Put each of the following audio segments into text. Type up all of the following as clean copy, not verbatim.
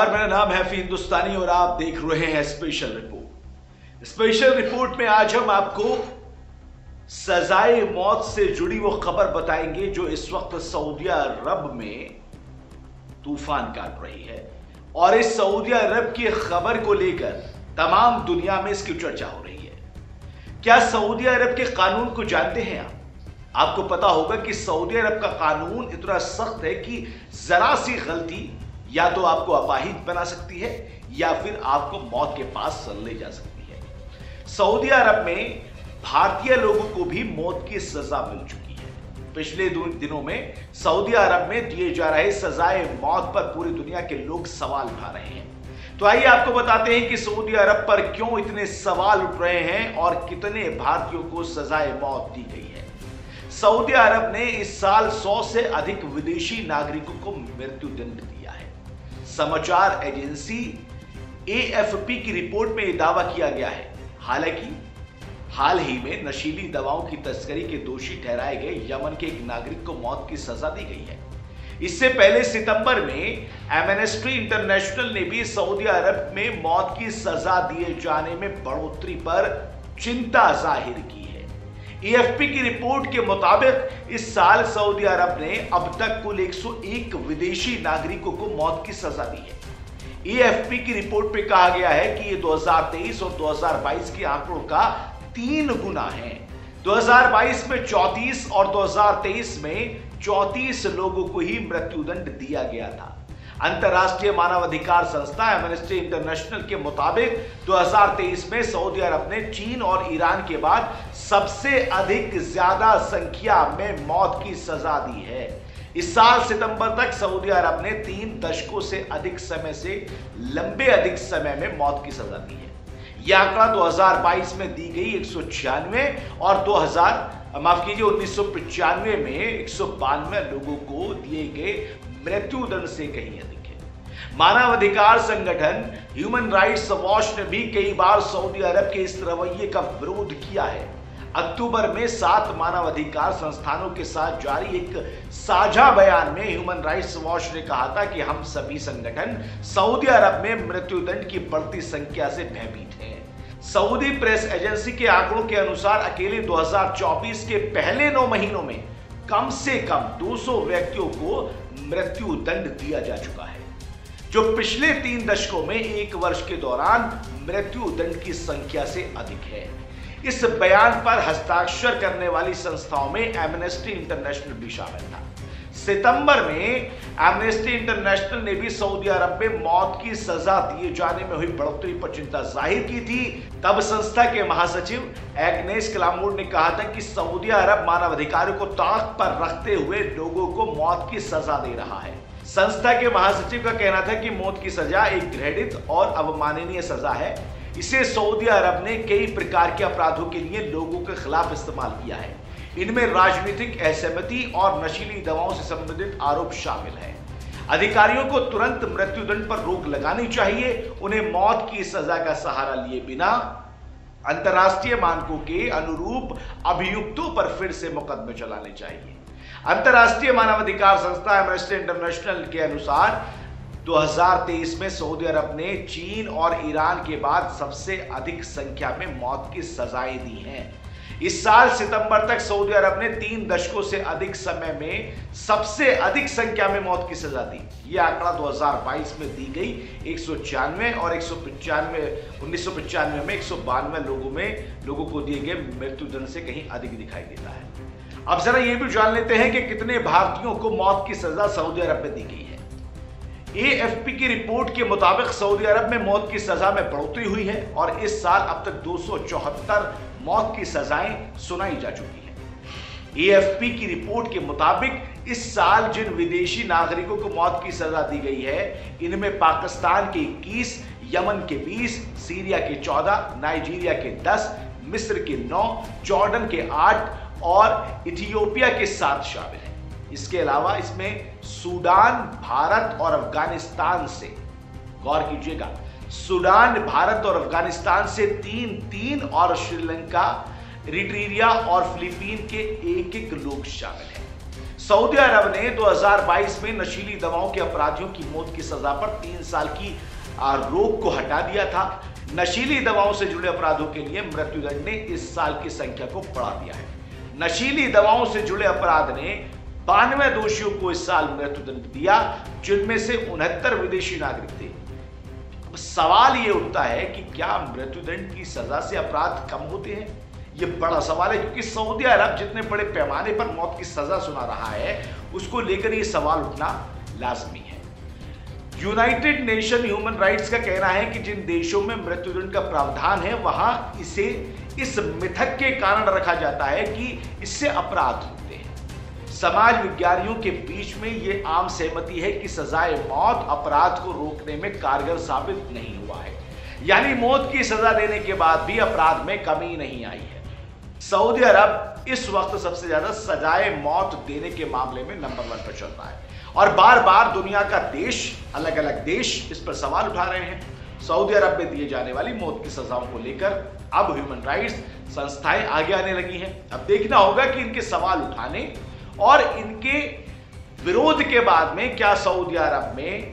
नमस्कार, मेरा नाम है फी हिंदुस्तानी और आप देख रहे हैं स्पेशल रिपोर्ट। स्पेशल रिपोर्ट में आज हम आपको सजाए मौत से जुड़ी वो खबर बताएंगे जो इस वक्त सऊदी अरब में तूफान काट रही है और इस सऊदी अरब की खबर को लेकर तमाम दुनिया में इसकी चर्चा हो रही है। क्या सऊदी अरब के कानून को जानते हैं आप? आपको पता होगा कि सऊदी अरब का कानून इतना सख्त है कि जरा सी गलती या तो आपको अपाहिज बना सकती है या फिर आपको मौत के पास ले जा सकती है। सऊदी अरब में भारतीय लोगों को भी मौत की सजा मिल चुकी है। पिछले दिनों में सऊदी अरब में दिए जा रहे सजाए मौत पर पूरी दुनिया के लोग सवाल उठा रहे हैं। तो आइए आपको बताते हैं कि सऊदी अरब पर क्यों इतने सवाल उठ रहे हैं और कितने भारतीयों को सजाए मौत दी गई है। सऊदी अरब ने इस साल 100 से अधिक विदेशी नागरिकों को मृत्युदंड दिया है। समाचार एजेंसी AFP की रिपोर्ट में यह दावा किया गया है। हालांकि हाल ही में नशीली दवाओं की तस्करी के दोषी ठहराए गए यमन के एक नागरिक को मौत की सजा दी गई है। इससे पहले सितंबर में एमनेस्टी इंटरनेशनल ने भी सऊदी अरब में मौत की सजा दिए जाने में बढ़ोतरी पर चिंता जाहिर की। AFP की रिपोर्ट के मुताबिक इस साल सऊदी अरब ने अब तक कुल 101 विदेशी नागरिकों को मौत की सजा दी है। AFP की रिपोर्ट में कहा गया है कि ये 2023 और 2022 के आंकड़ों का 3 गुना है। 2022 में 34 और 2023 में 34 लोगों को ही मृत्युदंड दिया गया था। अंतर्राष्ट्रीय मानवाधिकार संस्था एमनेस्टी इंटरनेशनल के मुताबिक 2023 में सऊदी अरब ने चीन और ईरान के बाद सबसे अधिक ज्यादा संख्या में मौत की सजा दी है। इस साल सितंबर तक सऊदी अरब ने 3 दशकों से अधिक समय से अधिक समय में मौत की सजा दी है। यह आंकड़ा 2022 में दी गई 196 और 1995 में 192 लोगों को दिए गए मृत्युदंड से कहीं अधिक है। मानवाधिकार संगठन ह्यूमन राइट्स वॉच ने भी कई बार सऊदी अरब के इस रवैये का विरोध किया है। अक्टूबर में 7 मानवाधिकार संस्थानों के साथ जारी एक साझा बयान में ह्यूमन राइट्स वॉच ने कहा था कि हम सभी संगठन सऊदी अरब में मृत्युदंड की बढ़ती संख्या से भयभीत हैं। सऊदी प्रेस एजेंसी के आंकड़ों के अनुसार अकेले 2024 के पहले 9 महीनों में कम से कम 200 व्यक्तियों को मृत्युदंड दिया जा चुका है, जो पिछले 3 दशकों में 1 वर्ष के दौरान मृत्युदंड की संख्या से अधिक है। इस बयान पर हस्ताक्षर करने वाली संस्थाओं में एमनेस्टी इंटरनेशनल भी शामिल था। सितंबर में एमनेस्टी इंटरनेशनल ने भी सऊदी अरब में मौत की सजा दिए जाने में हुई बढ़ोतरी पर चिंता जाहिर की थी। तब संस्था के महासचिव एग्नेस क्लैमूर ने कहा था कि सऊदी अरब मानवाधिकारों को ताक पर रखते हुए लोगों को मौत की सजा दे रहा है। संस्था के महासचिव का कहना था कि मौत की सजा एक घृणित और अवमाननीय सजा है। इसे सऊदी अरब ने कई प्रकार के अपराधों के लिए लोगों के खिलाफ इस्तेमाल किया है। इनमें राजनीतिक असहमति और नशीली दवाओं से संबंधित आरोप शामिल हैं। अधिकारियों को तुरंत मृत्युदंड पर रोक लगानी चाहिए, उन्हें मौत की सजा का सहारा लिए बिना अंतर्राष्ट्रीय मानकों के अनुरूप अभियुक्तों पर फिर से मुकदमे चलाने चाहिए। अंतर्राष्ट्रीय मानवाधिकार संस्था एमनेस्टी इंटरनेशनल के अनुसार 2023 में सऊदी अरब ने चीन और ईरान के बाद सबसे अधिक संख्या में मौत की सजाएं दी हैं। इस साल सितंबर तक सऊदी अरब ने 3 दशकों से अधिक समय में सबसे अधिक संख्या में मौत की सजा दी। यह आंकड़ा 2022 में दी गई 196 और 1995 में 192 लोगों को दिए गए मृत्युदंड से कहीं अधिक दिखाई देता है। अब जरा यह भी जान लेते हैं कि कितने भारतीयों को मौत की सजा सऊदी अरब में दी गई है। AFP की रिपोर्ट के मुताबिक सऊदी अरब में मौत की सजा में बढ़ोतरी हुई है और इस साल अब तक 274 मौत की सजाएं सुनाई जा चुकी हैं। AFP की रिपोर्ट के मुताबिक इस साल जिन विदेशी नागरिकों को मौत की सजा दी गई है, इनमें पाकिस्तान के 21, यमन के 20, सीरिया के 14, नाइजीरिया के 10, मिस्र के 9, जॉर्डन के 8 और इथियोपिया के 7 शामिल हैं। इसके अलावा इसमें सूडान, भारत और अफगानिस्तान से, गौर कीजिएगा, सूडान, भारत और अफगानिस्तान से 3 और श्रीलंका, इरिट्रिया और फिलीपीन के 1 लोग शामिल हैं। सऊदी अरब ने 2022 में नशीली दवाओं के अपराधियों की मौत की सजा पर 3 साल की रोक को हटा दिया था। नशीली दवाओं से जुड़े अपराधों के लिए मृत्युदंड ने इस साल की संख्या को बढ़ा दिया है। नशीली दवाओं से जुड़े अपराध ने 92 दोषियों को इस साल मृत्युदंड दिया, जिनमें से 69 विदेशी नागरिक थे। अब सवाल ये उठता है कि क्या मृत्युदंड की सजा से अपराध कम होते हैं? ये बड़ा सवाल है, क्योंकि सऊदी अरब जितने बड़े पैमाने पर मौत की सजा सुना रहा है, उसको लेकर ये सवाल उठना लाजमी है। यूनाइटेड नेशन ह्यूमन राइट्स का कहना है कि जिन देशों में मृत्युदंड का प्रावधान है, वहां इसे इस मिथक के कारण रखा जाता है कि इससे अपराध होते हैं। समाज विज्ञानियों के बीच में ये आम सहमति है कि सजाए मौत अपराध को रोकने में कारगर साबित नहीं हुआ है, यानी मौत की सजा देने के बाद भी अपराध में कमी नहीं आई है। सऊदी अरब इस वक्त सबसे ज्यादा सजाए मौत देने के मामले में नंबर 1 पर चल रहा है, और बार बार दुनिया का देश, अलग अलग देश इस पर सवाल उठा रहे हैं। सऊदी अरब में दिए जाने वाली मौत की सजाओं को लेकर अब ह्यूमन राइट्स संस्थाएं आगे आने लगी हैं। अब देखना होगा कि इनके सवाल उठाने और इनके विरोध के बाद में क्या सऊदी अरब में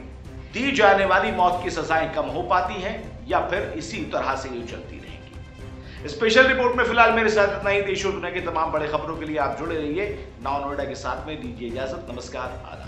दी जाने वाली मौत की सजाएं कम हो पाती हैं, या फिर इसी तरह से ये चलती रहेगी। स्पेशल रिपोर्ट में फिलहाल मेरे साथ इतना ही। देश और दुनिया की तमाम बड़े खबरों के लिए आप जुड़े रहिए नाउ नोएडा के साथ में। दीजिए इजाजत। नमस्कार।